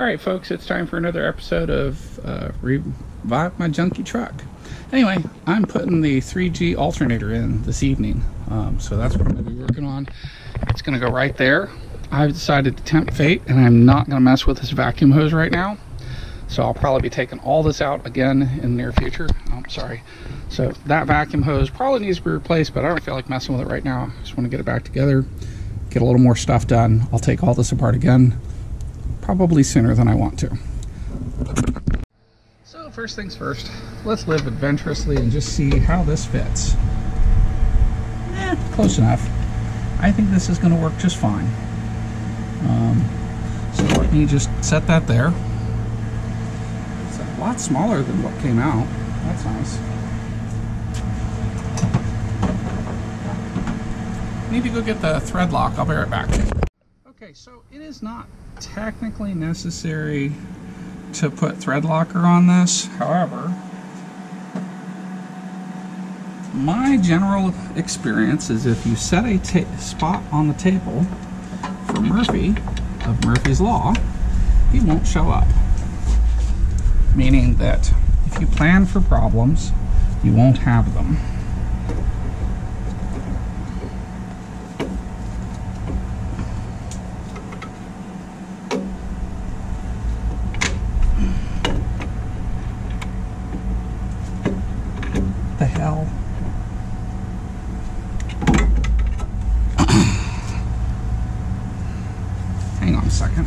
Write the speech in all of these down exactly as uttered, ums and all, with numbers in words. Alright folks, it's time for another episode of uh, Revive My Junkie Truck. Anyway, I'm putting the three G alternator in this evening, um, so that's what I'm going to be working on. It's going to go right there. I've decided to tempt fate, and I'm not going to mess with this vacuum hose right now. So I'll probably be taking all this out again in the near future. Oh, I'm sorry. So that vacuum hose probably needs to be replaced, but I don't feel like messing with it right now. I just want to get it back together, get a little more stuff done. I'll take all this apart again, probably sooner than I want to. So first things first, let's live adventurously and just see how this fits. Eh, close enough. I think this is going to work just fine. Um, so let me just set that there. It's a lot smaller than what came out. That's nice. I need to go get the thread lock. I'll be right back. Okay, so it is not technically necessary to put thread locker on this. However, my general experience is if you set a spot on the table for Murphy of Murphy's Law, he won't show up. Meaning that if you plan for problems, you won't have them. Hang on a second.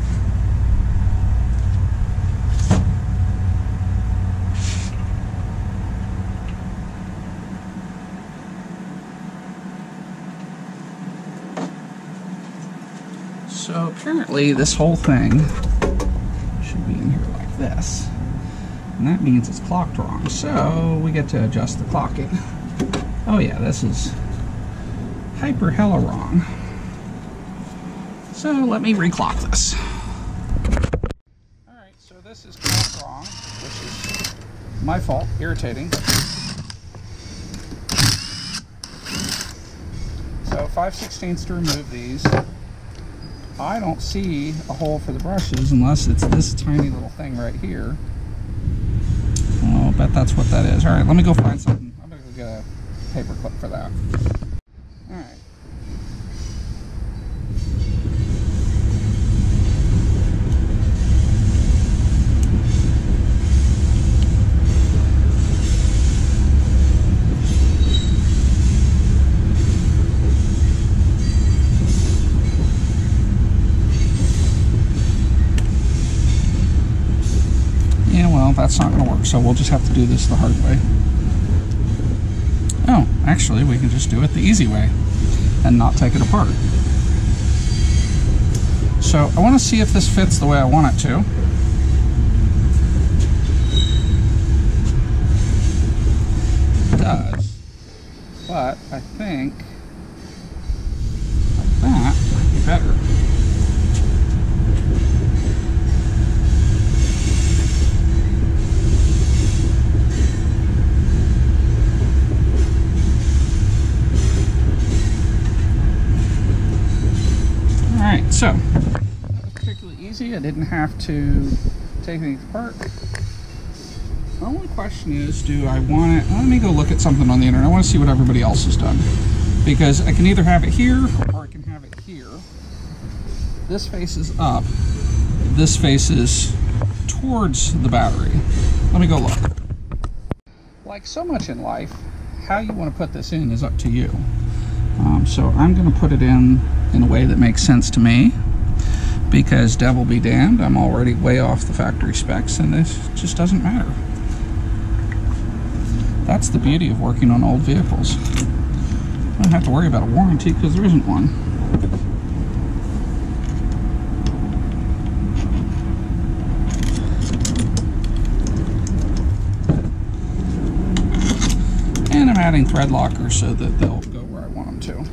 So apparently this whole thing should be in here like this. And that means it's clocked wrong, so we get to adjust the clocking. Oh yeah, this is hyper hella wrong. So let me reclock this. Alright, so this is clocked wrong, which is my fault, irritating. So five sixteenths to remove these. I don't see a hole for the brushes unless it's this tiny little thing right here. Oh, I'll bet that's what that is. Alright, let me go find something. I'm gonna go get a paper clip for that. Alright. That's not going to work, so we'll just have to do this the hard way. Oh, actually, we can just do it the easy way and not take it apart. So I want to see if this fits the way I want it to. It does, but I think like that might be better. So, that was particularly easy. I didn't have to take anything apart. My only question is, do I want it? Let me go look at something on the internet. I want to see what everybody else has done. Because I can either have it here, or I can have it here. This faces up. This faces towards the battery. Let me go look. Like so much in life, how you want to put this in is up to you. Um, so I'm going to put it in in a way that makes sense to me, because devil be damned, I'm already way off the factory specs and this just doesn't matter. That's the beauty of working on old vehicles. I don't have to worry about a warranty because there isn't one. And I'm adding thread lockers so that they'll go where I want them to.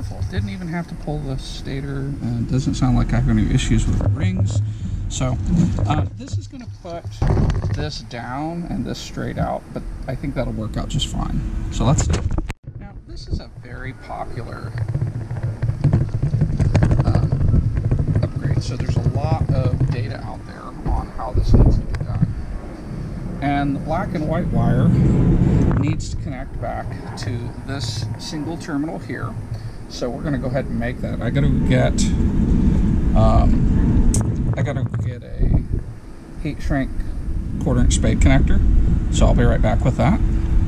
beautiful. Didn't even have to pull the stator. Uh, doesn't sound like I have any issues with rings. So uh, this is going to put this down and this straight out, but I think that'll work out just fine. So let's see. Now this is a very popular um, upgrade. So there's a lot of data out there on how this needs to be done. And the black and white wire needs to connect back to this single terminal here. So we're going to go ahead and make that. I got to get... Um, I gotta get a heat shrink quarter inch spade connector, so I'll be right back with that,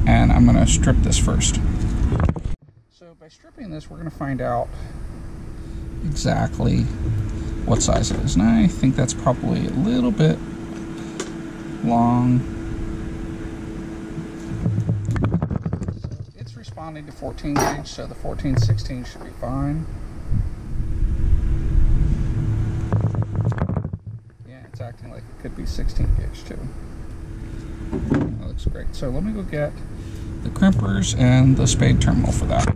and I'm gonna strip this first. So by stripping this, we're gonna find out exactly what size it is. And I think that's probably a little bit long. It's responding to fourteen gauge, so the fourteen sixteen should be fine. Acting like it could be sixteen gauge too. That looks great. So let me go get the crimpers and the spade terminal for that.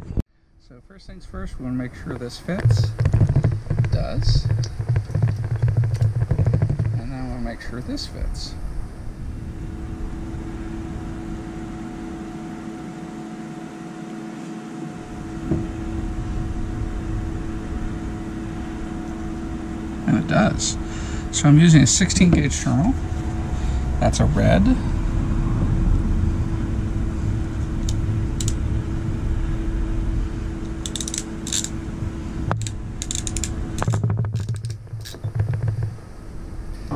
So first things first, we want to make sure this fits. It does. And then I want to make sure this fits. And it does. So I'm using a sixteen gauge terminal. That's a red.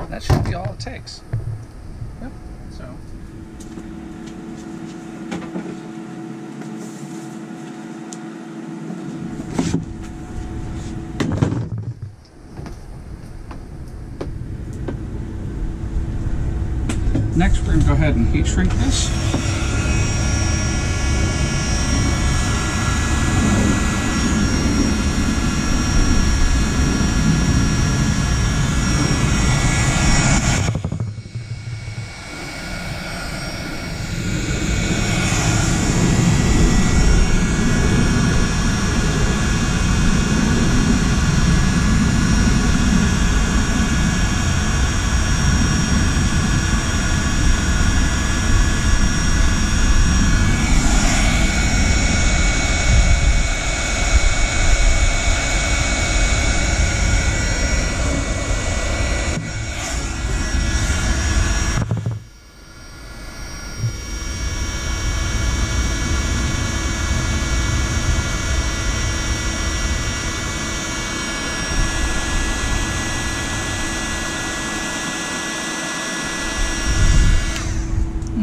That should be all it takes. Yep. So. Next, we're going to go ahead and heat shrink this.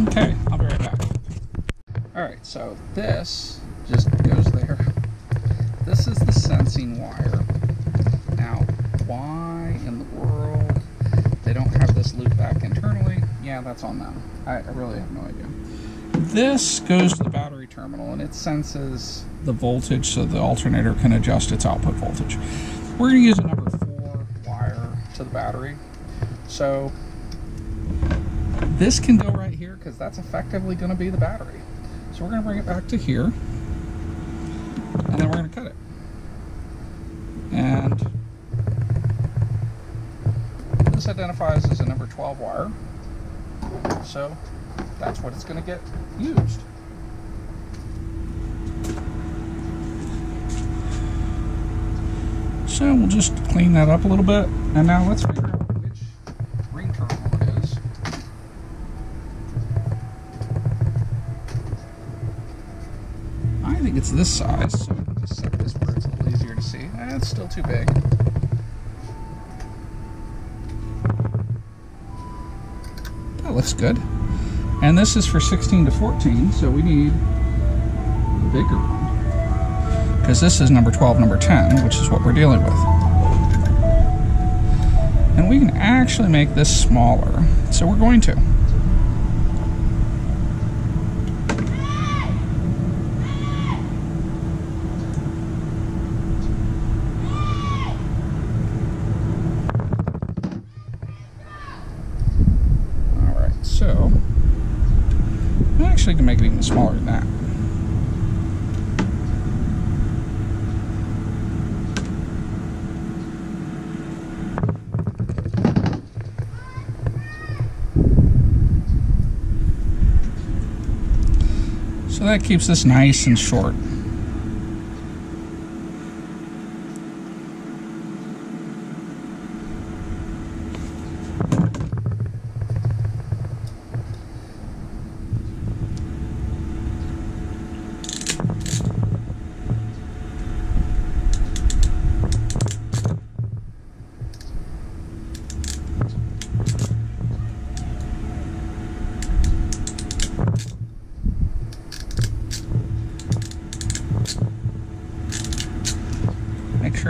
Okay, I'll be right back. Alright, so this just goes there. This is the sensing wire. Now, why in the world they don't have this loop back internally? Yeah, that's on them. I, I really have no idea. This goes to the battery terminal, and it senses the voltage so the alternator can adjust its output voltage. We're going to use a number four wire to the battery. So this can go right here because that's effectively going to be the battery. So we're going to bring it back to here, and then we're going to cut it. And this identifies as a number twelve wire, so that's what it's going to get used. So we'll just clean that up a little bit, and now let's figure out it's this size, so I'll just set this where it's a little easier to see. Eh, it's still too big. That looks good. And this is for sixteen to fourteen, so we need a bigger one. Because this is number twelve, number ten, which is what we're dealing with. And we can actually make this smaller, so we're going to. Actually, can make it even smaller than that. So that keeps this nice and short.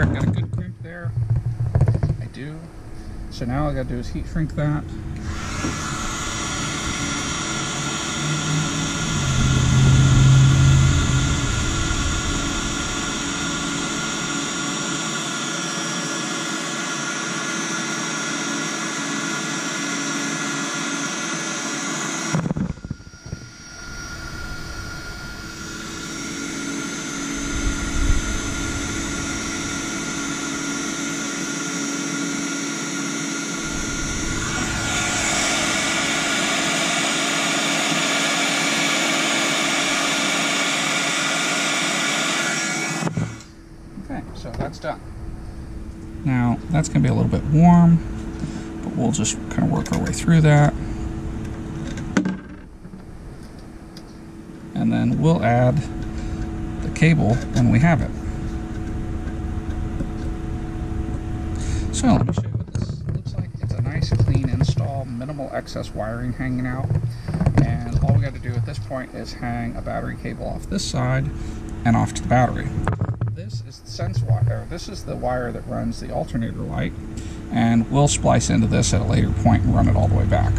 I've got a good crimp there. I do. So now all I gotta do is heat shrink that. That's done. Now that's going to be a little bit warm, but we'll just kind of work our way through that. And then we'll add the cable when we have it. So let me show you what this looks like. It's a nice clean install, minimal excess wiring hanging out. And all we got to do at this point is hang a battery cable off this side and off to the battery. This is the sense wire. This is the wire that runs the alternator light, and we'll splice into this at a later point and run it all the way back.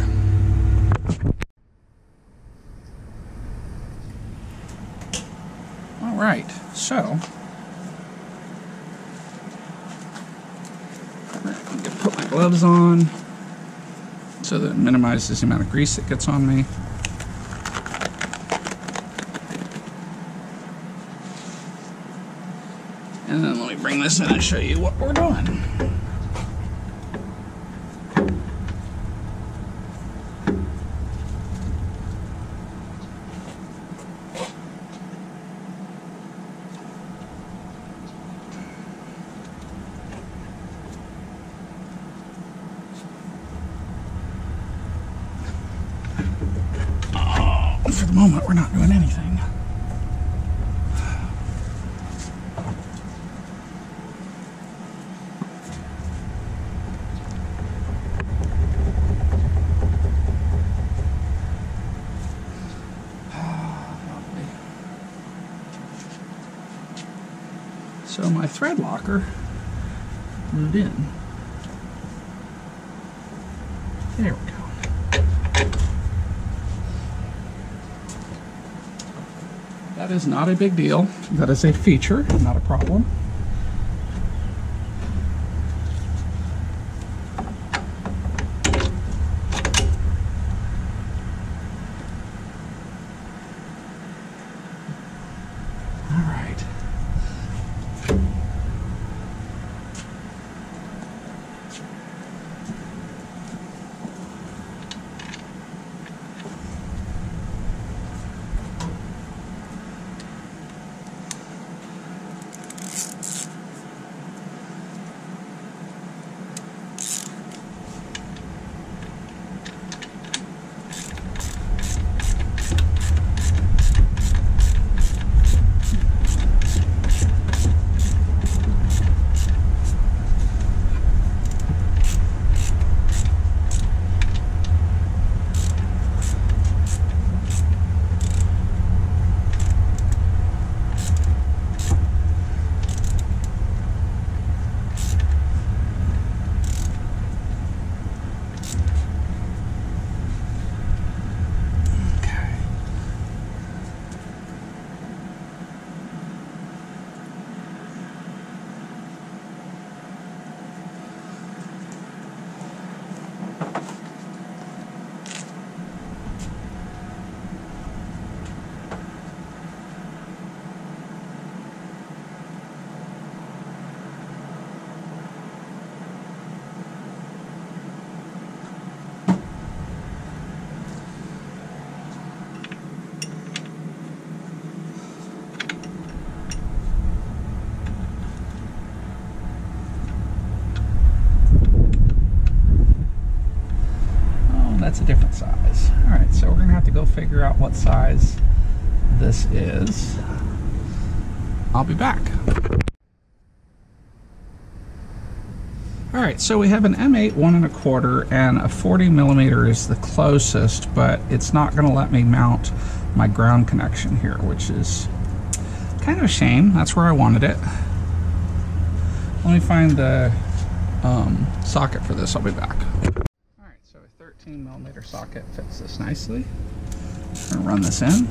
All right, so I'm gonna put my gloves on so that it minimizes the amount of grease that gets on me. And then let me bring this in and show you what we're doing. Oh, for the moment, we're not doing anything. So my thread locker glued in. There we go. That is not a big deal. That is a feature, not a problem. a different size. All right, so we're gonna have to go figure out what size this is. I'll be back. All right, so we have an M eight one and a quarter, and a forty millimeter is the closest, but it's not gonna let me mount my ground connection here, which is kind of a shame. That's where I wanted it. Let me find the um, socket for this. I'll be back. All right, so a thirteen millimeter socket fits this nicely. I'm gonna run this in.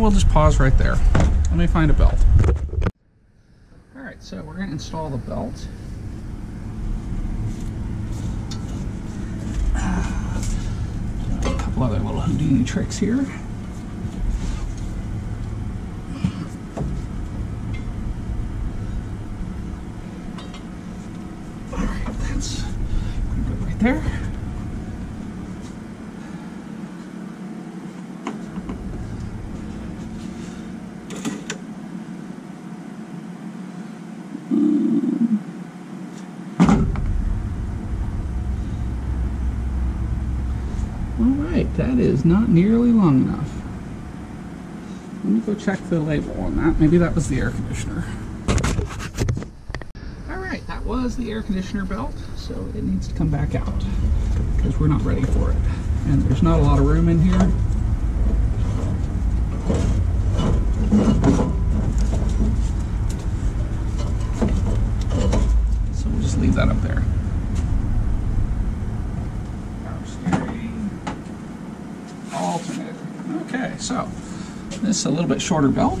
We'll just pause right there. Let me find a belt. All right, so we're going to install the belt. Uh, a couple other little Houdini tricks here. All right, that's going to go right there. That is not nearly long enough. Let me go check the label on that. Maybe that was the air conditioner. All right, that was the air conditioner belt, so it needs to come back out because we're not ready for it. And there's not a lot of room in here. So we'll just leave that up there. Okay, so this is a little bit shorter belt.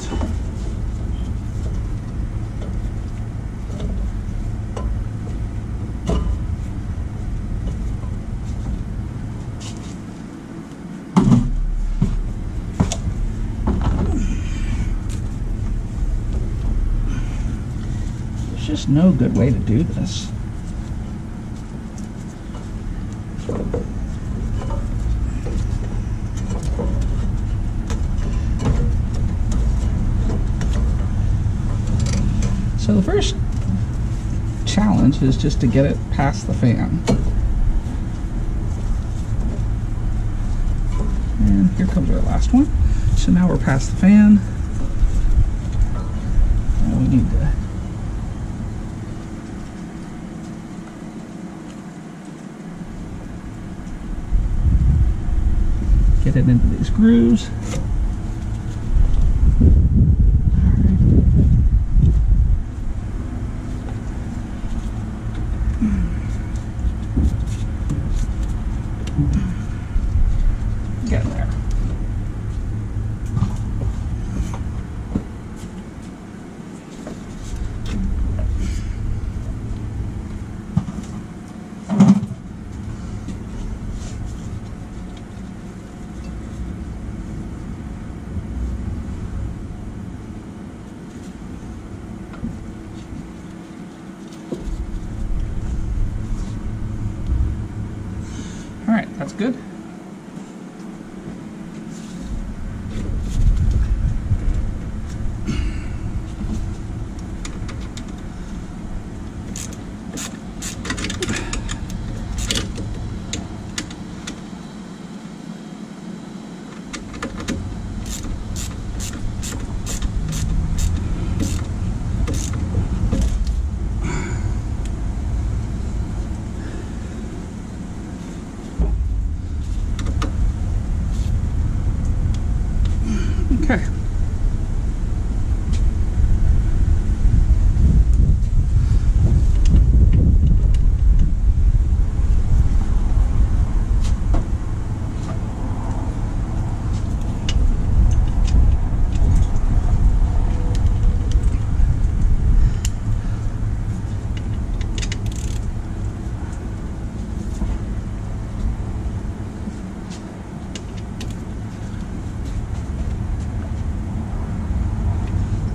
There's just no good way to do this. So the first challenge is just to get it past the fan. And here comes our last one. So now we're past the fan. And we need to get it into these grooves. Get in there. All right, that's good.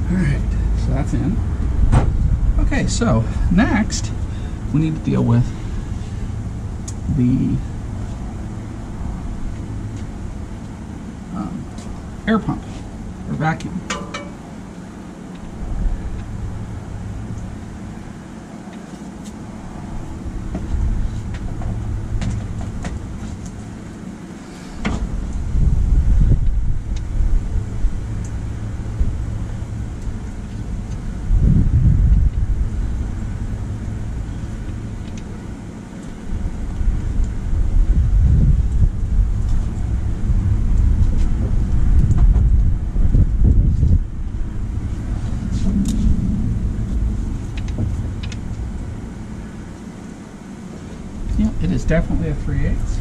Okay. In. Okay, so next we need to deal with the air pump or vacuum. It is definitely a three eighths.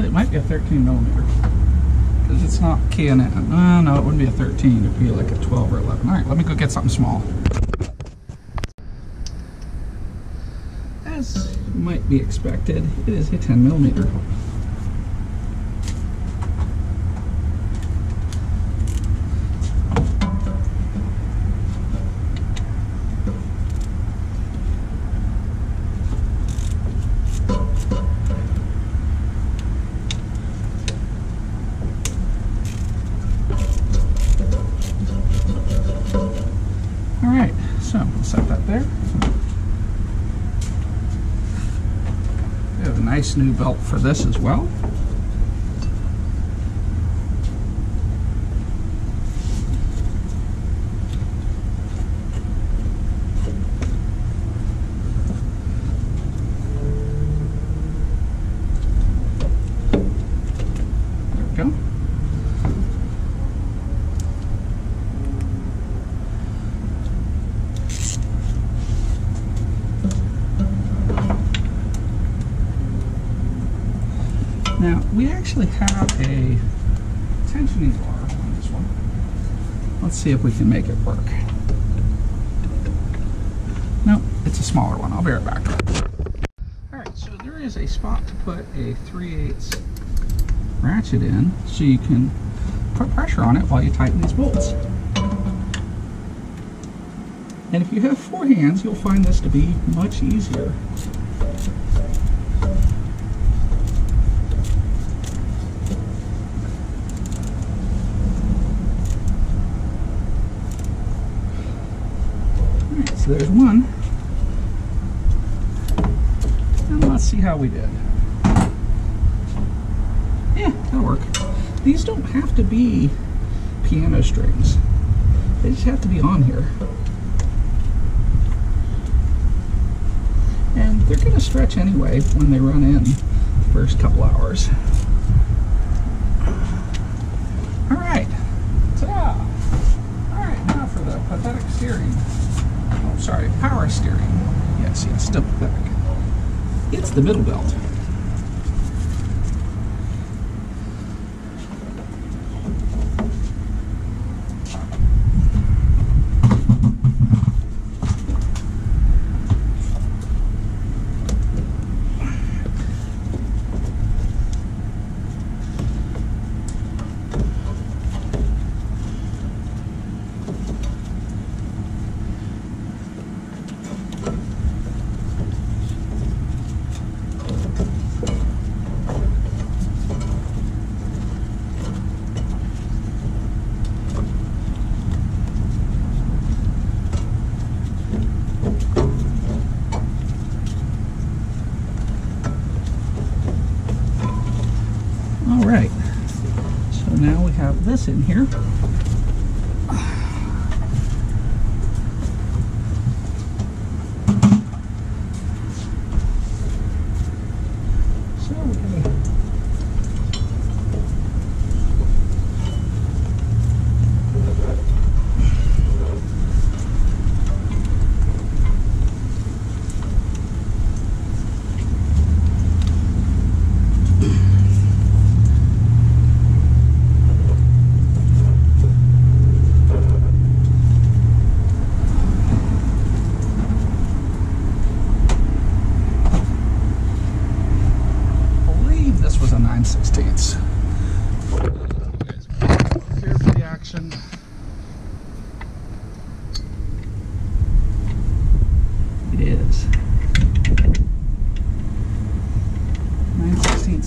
It might be a thirteen millimeter because it's not keying in. No, no, it wouldn't be a thirteen. It'd be like a twelve or eleven. All right, let me go get something small. As might be expected, it is a ten millimeter. So, we'll set that there. We have a nice new belt for this as well. There we go. Now, we actually have a tensioning bar on this one. Let's see if we can make it work. Nope, it's a smaller one. I'll be right back. Alright, so there is a spot to put a three eighths ratchet in so you can put pressure on it while you tighten these bolts. And if you have four hands, you'll find this to be much easier. There's one, and let's see how we did. Yeah, that'll work. These don't have to be piano strings, they just have to be on here. And they're going to stretch anyway when they run in the first couple hours. Alright, ta-da! Alright, now for the pathetic steering. Oh, sorry, power steering. Yes, it's still pathetic. It's the middle belt. Alright, so now we have this in here. So we're going to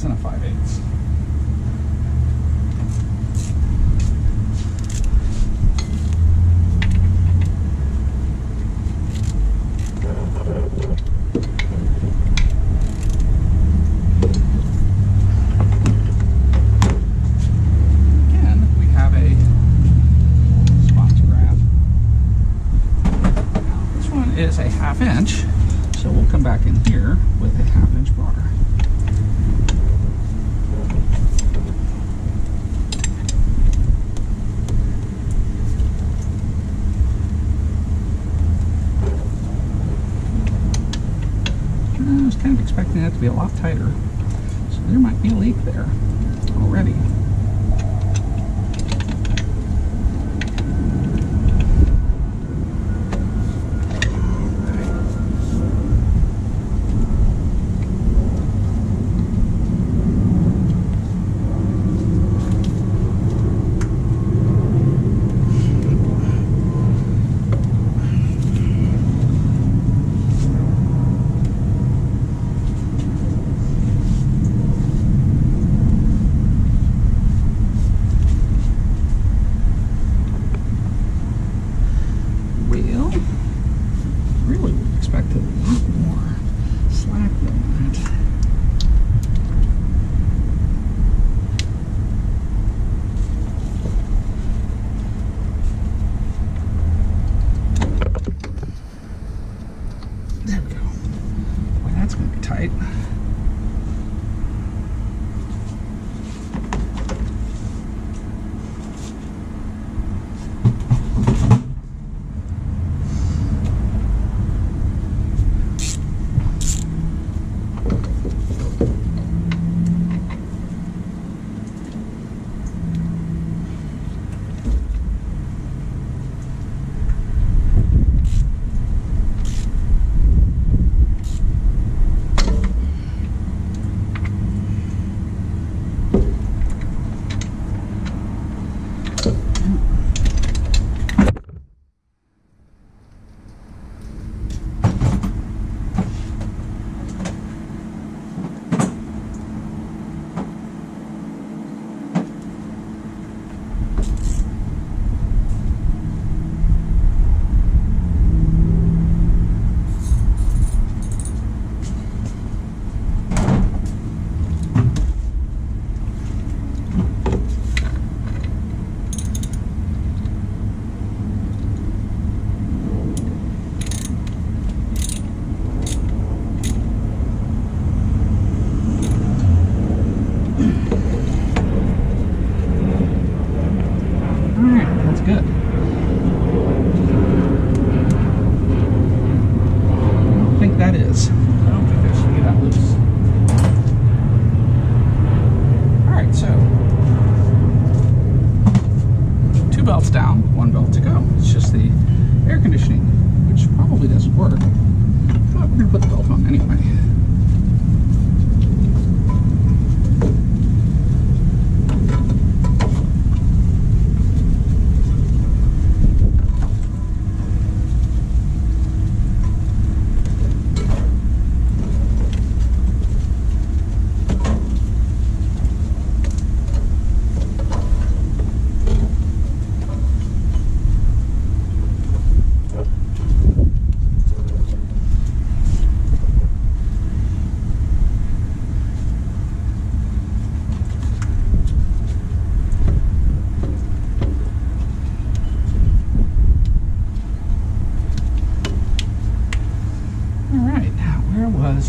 six and a five eighths. Is a half inch, so we'll come back in here with a half inch broader. I was kind of expecting that to be a lot tighter, so there might be a leak there already.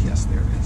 Yes, there it is.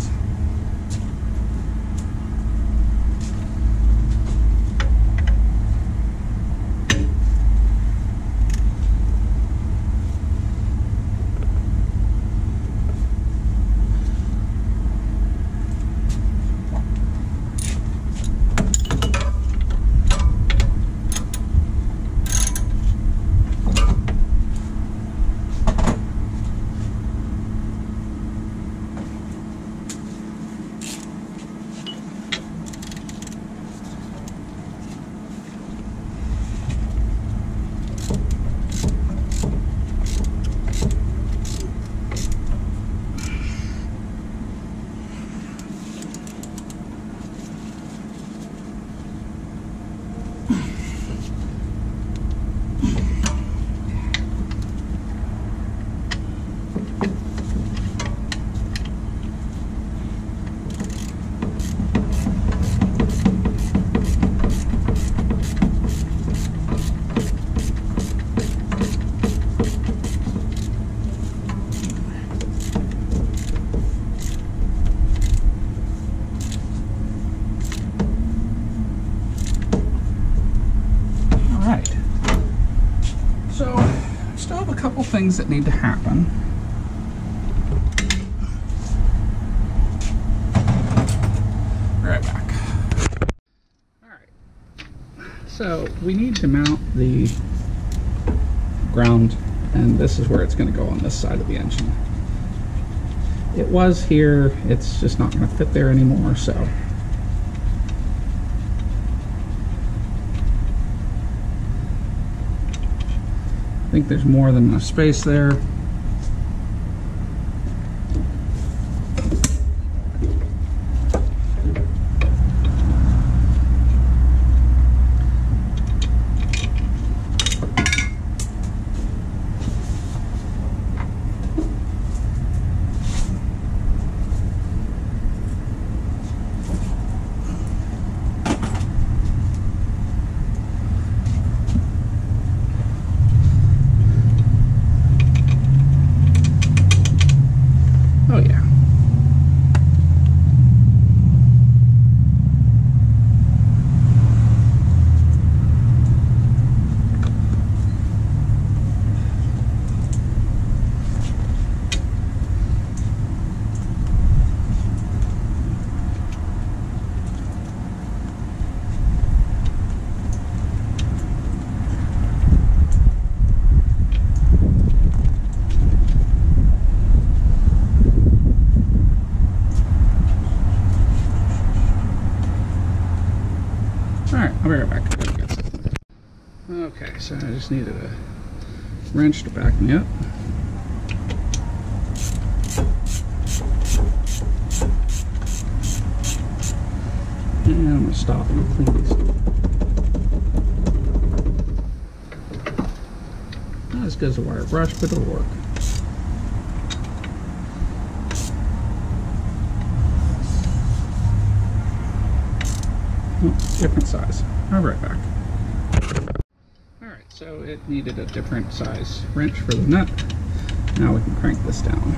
things that need to happen. Be right back. All right, so we need to mount the ground, and this is where it's going to go on this side of the engine. It was here, it's just not going to fit there anymore, so I think there's more than enough space there. Okay, so I just needed a wrench to back me up. And I'm going to stop and clean these. Not as good as a wire brush, but it'll work. Oh, different size. I'll be right back. So it needed a different size wrench for the nut. Now we can crank this down.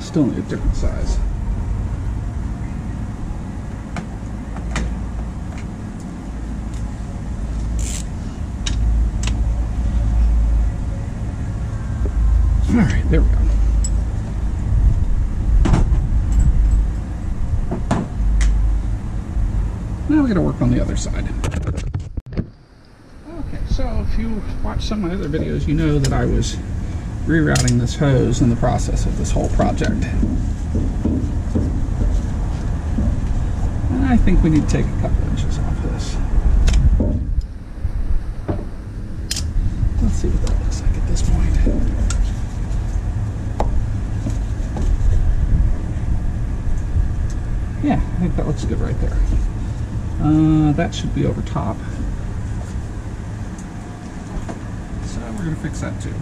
Still need a different size. All right, there we go. Now we got to work on the other side. Okay, so if you watch some of my other videos, you know that I was rerouting this hose in the process of this whole project. And I think we need to take a couple inches off this. Let's see what that looks like at this point. Yeah, I think that looks good right there. Uh, that should be over top. So we're going to fix that too.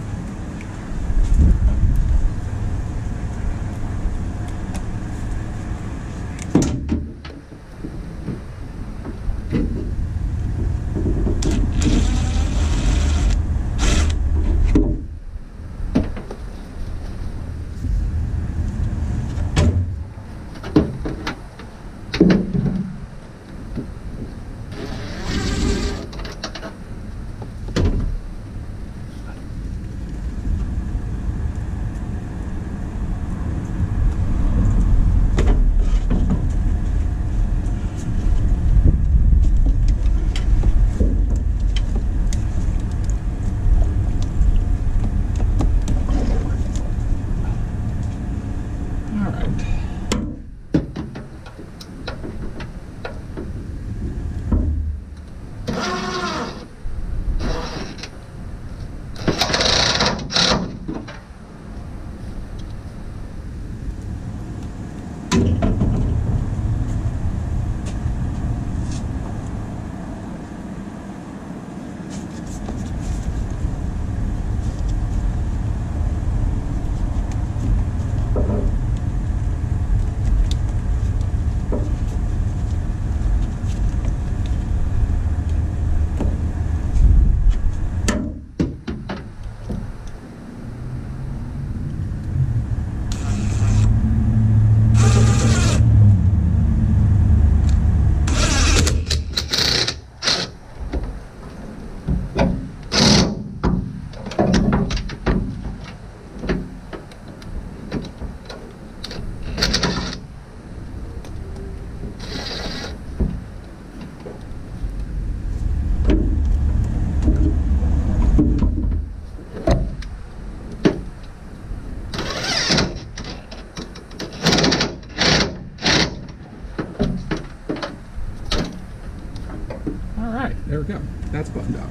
There we go. That's buttoned up.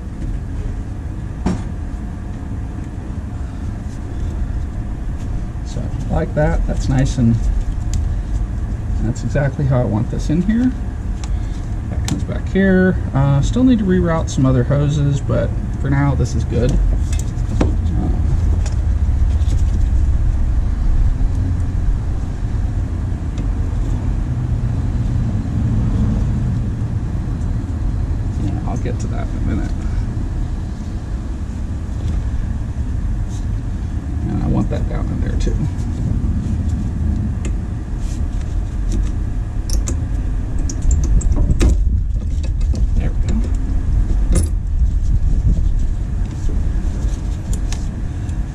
So like that. That's nice, and that's exactly how I want this in here. That comes back here. Uh, still need to reroute some other hoses, but for now this is good. Get to that in a minute. And I want that down in there too. There we go.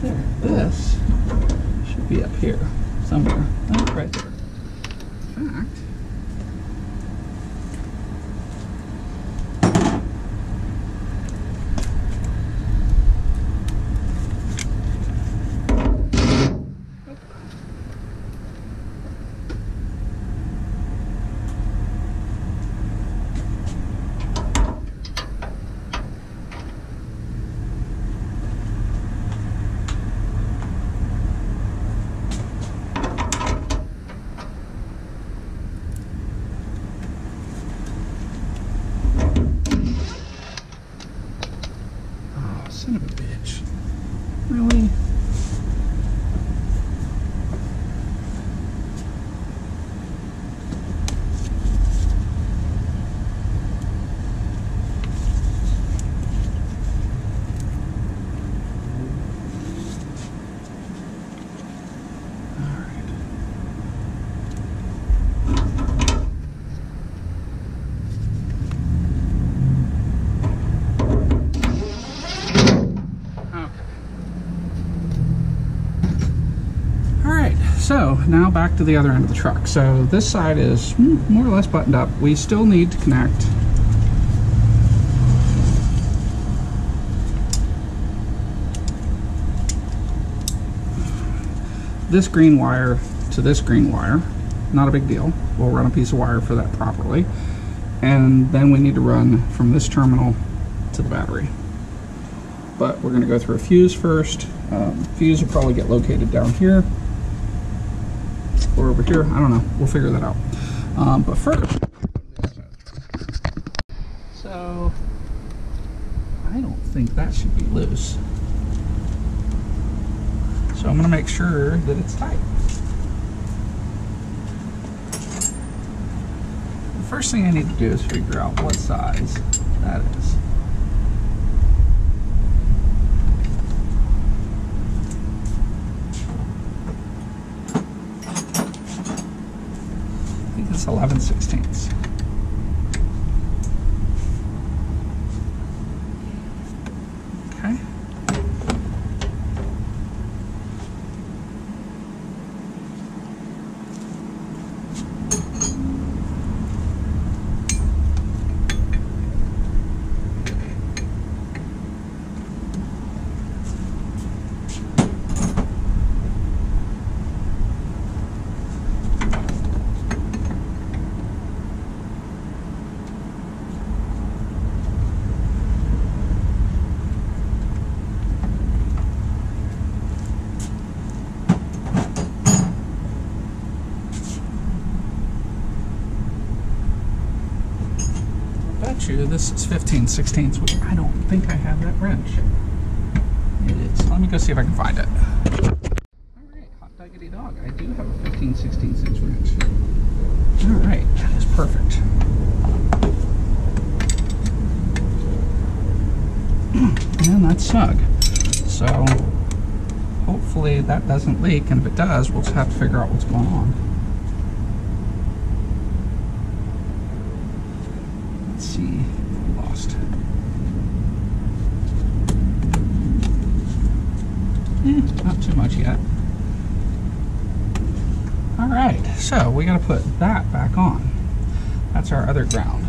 There. This should be up here somewhere. Oh, right there. In fact, son of a bitch. Really? So now back to the other end of the truck. So this side is more or less buttoned up. We still need to connect this green wire to this green wire. Not a big deal. We'll run a piece of wire for that properly. And then we need to run from this terminal to the battery. But we're going to go through a fuse first. Um, fuse will probably get located down here. Or over here, I don't know, we'll figure that out. Um, but first, so I don't think that should be loose. So I'm gonna make sure that it's tight. The first thing I need to do is figure out what size that is. It's eleven sixteenths. Okay. This is fifteen sixteenths, which I don't think I have that wrench. It is. Let me go see if I can find it. Alright, hot diggity dog. I do have a fifteen sixteenths inch wrench. Alright, that is perfect. And that's snug. So, hopefully that doesn't leak, and if it does, we'll just have to figure out what's going on. See, lost. Eh, not too much yet. All right, so we gotta put that back on. That's our other ground.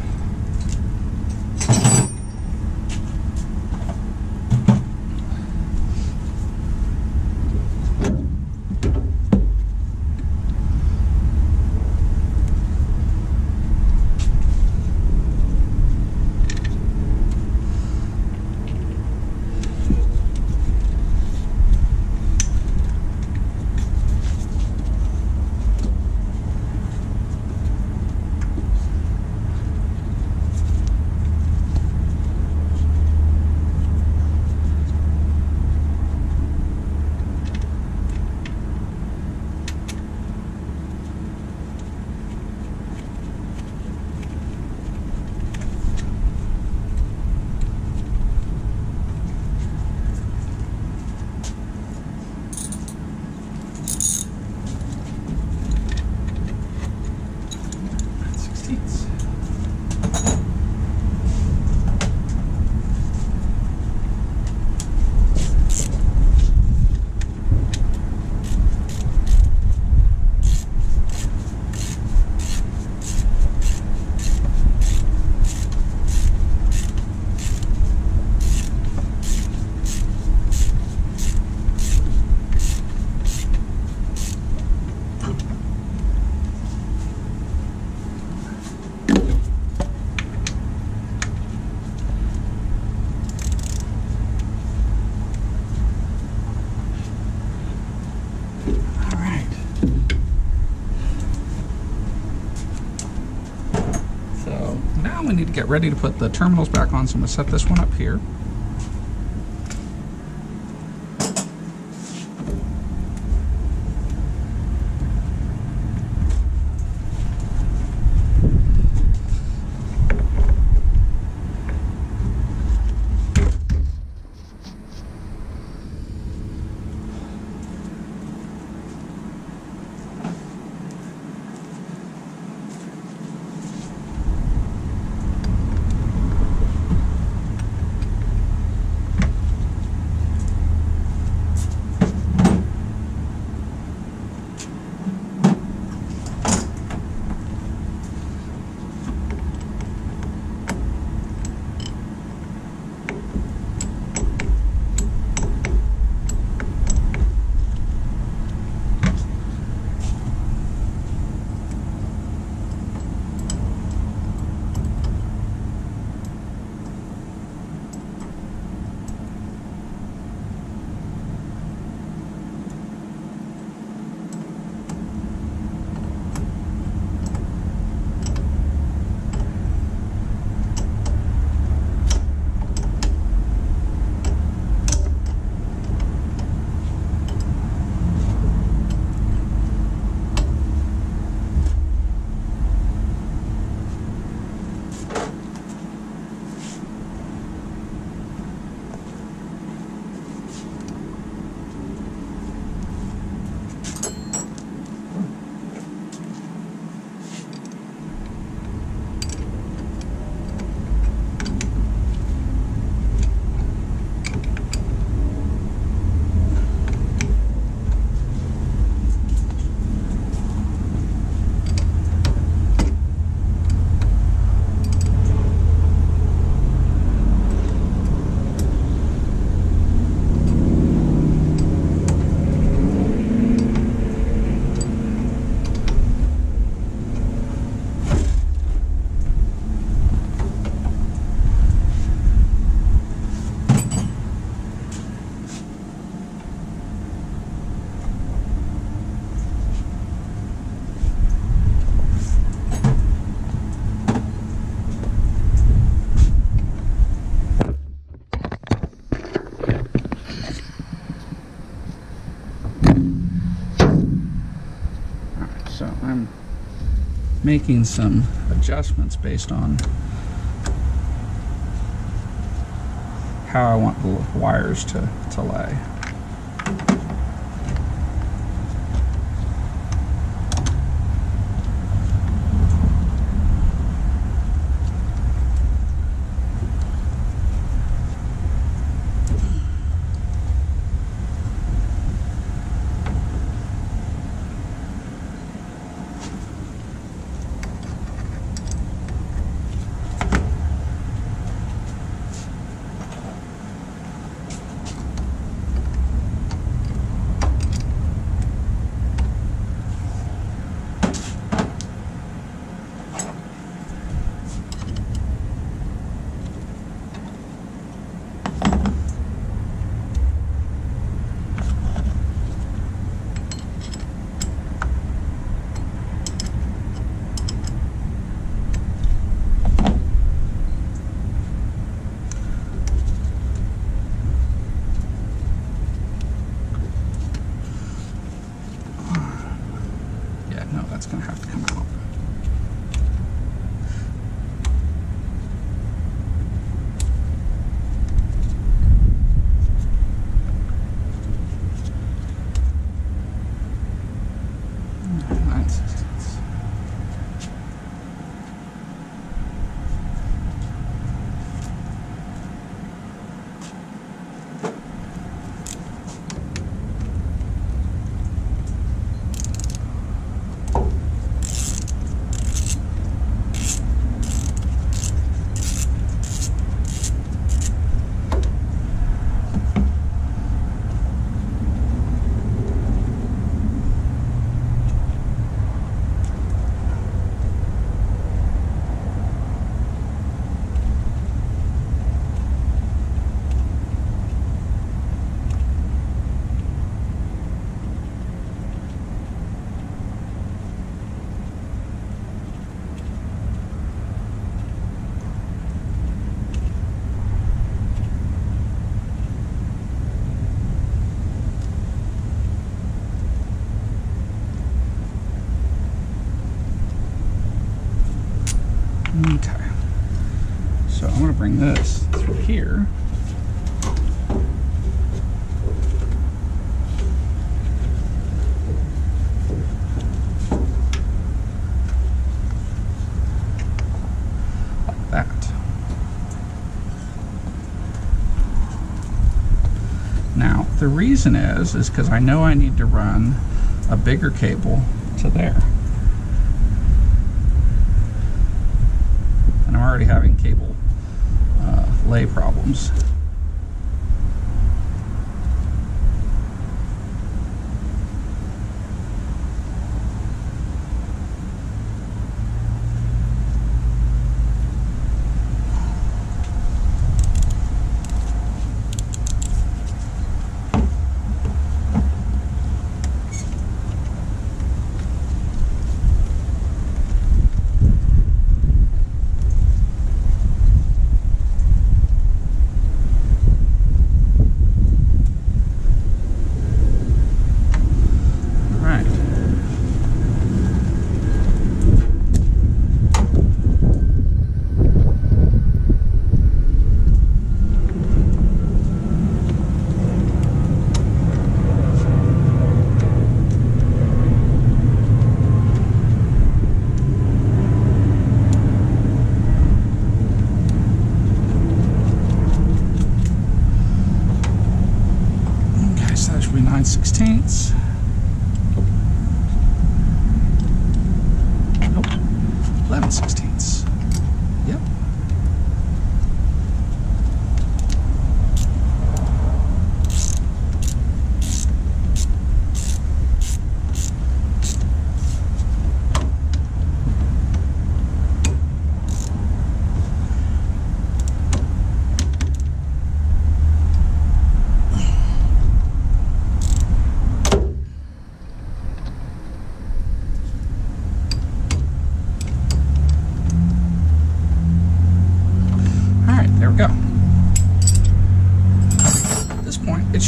we need to get ready to put the terminals back on, so I'm going to set this one up here. Making some adjustments based on how I want the wires to, to lay. bring this through here. Like that. Now, the reason is, is because I know I need to run a bigger cable to there. And I'm already having cable uh, lay problems. nine sixteenths. Nope. eleven sixteenths. Yep.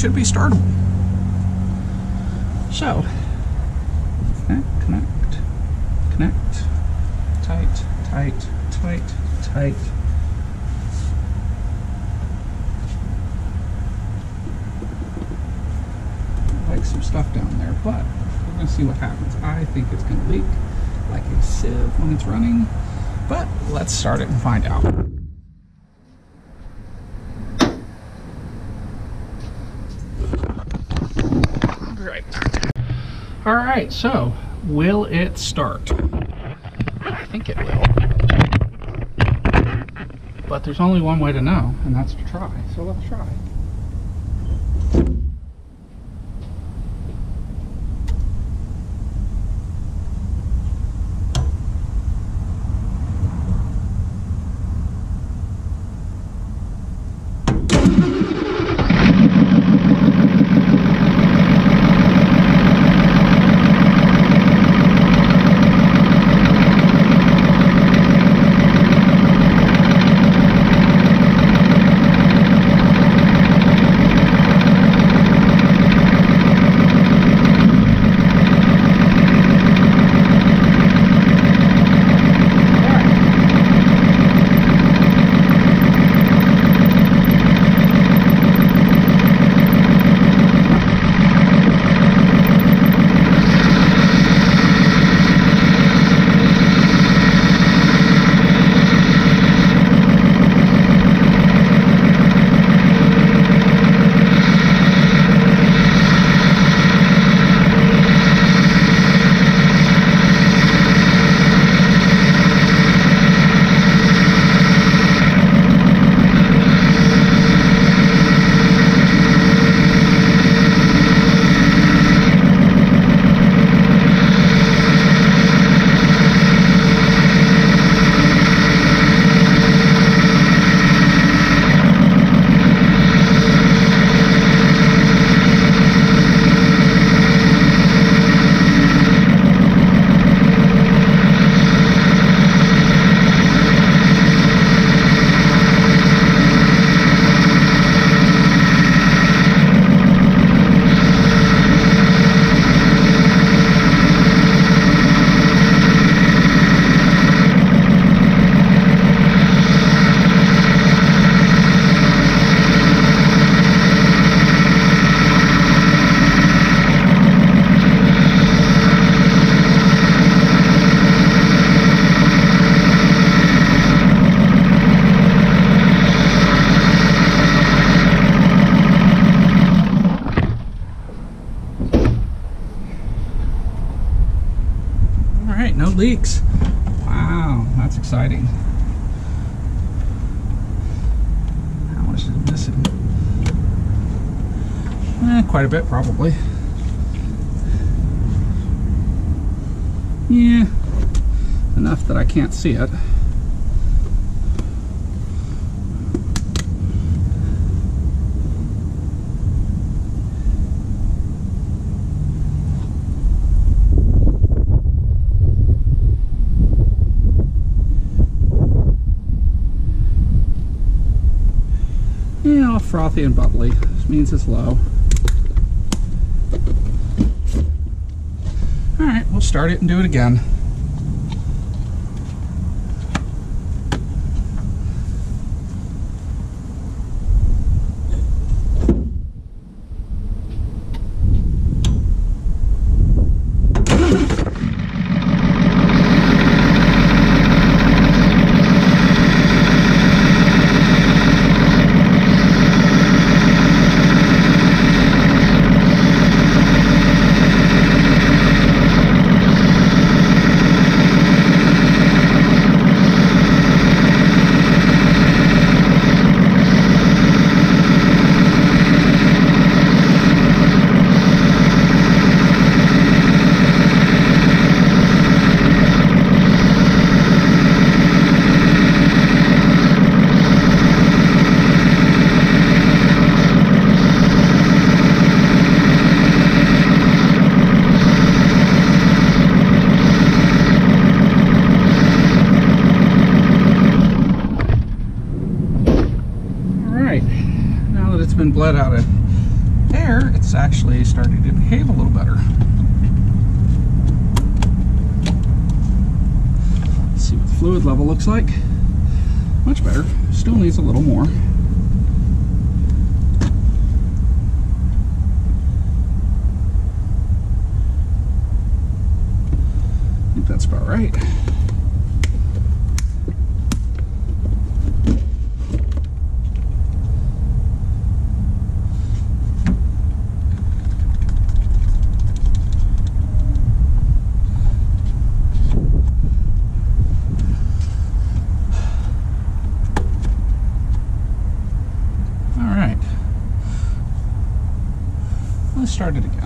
Should be startable. So, connect, connect, connect, tight, tight, tight, tight. Like some stuff down there, but we're gonna see what happens. I think it's gonna leak like a sieve when it's running, but let's start it and find out. Right. All right, so will it start? I think it will. But there's only one way to know, and that's to try. So let's try. right, no leaks. Wow, that's exciting. How much is missing? Eh, quite a bit, probably. Yeah, enough that I can't see it. Yeah, all frothy and bubbly. This means it's low. Alright, we'll start it and do it again. Bled out of there, it's actually starting to behave a little better. Let's see what the fluid level looks like. Much better. Still needs a little more. I think that's about right. Let's start it again.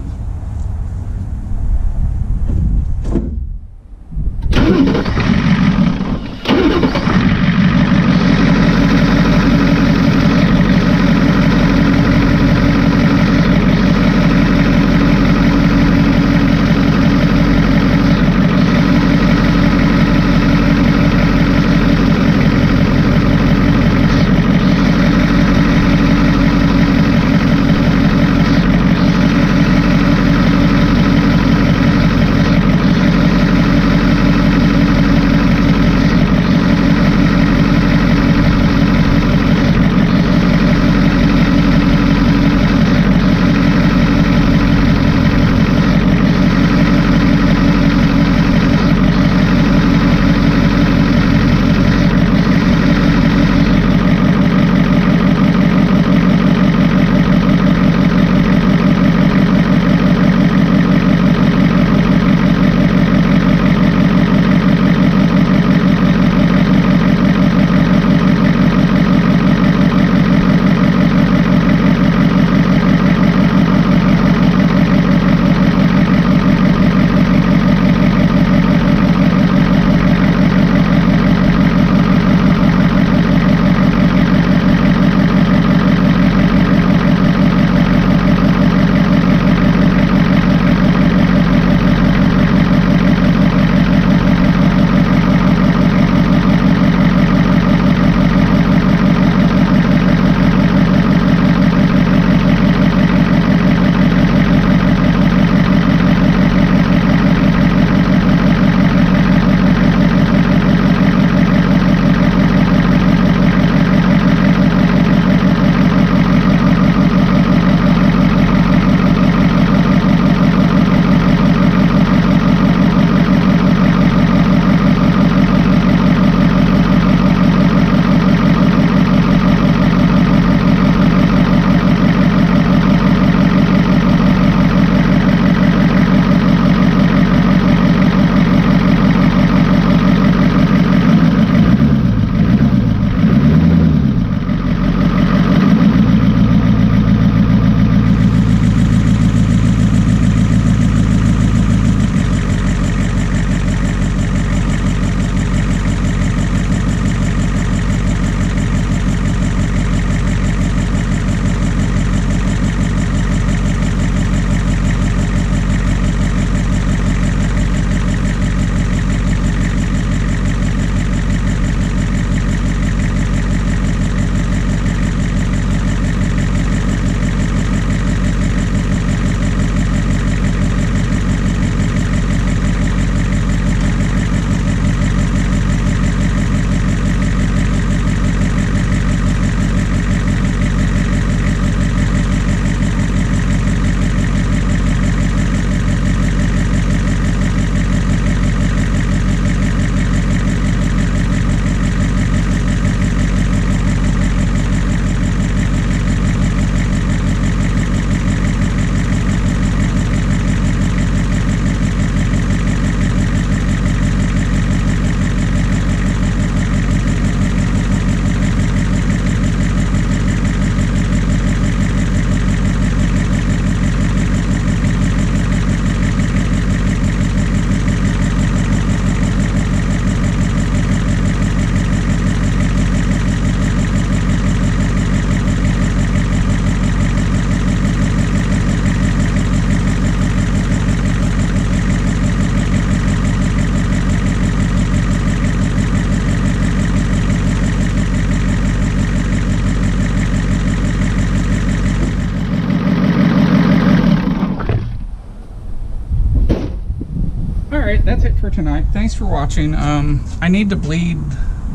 that's it for tonight. Thanks for watching. Um, I need to bleed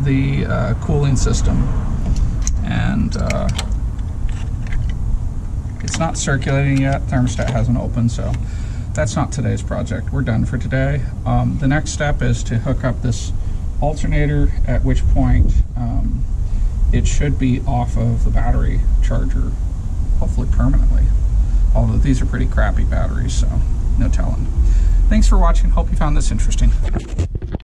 the uh, cooling system, and uh, it's not circulating yet. Thermostat hasn't opened, so that's not today's project. We're done for today. Um, the next step is to hook up this alternator, at which point um, it should be off of the battery charger, hopefully permanently. Although these are pretty crappy batteries, so no telling. Thanks for watching. Hope you found this interesting.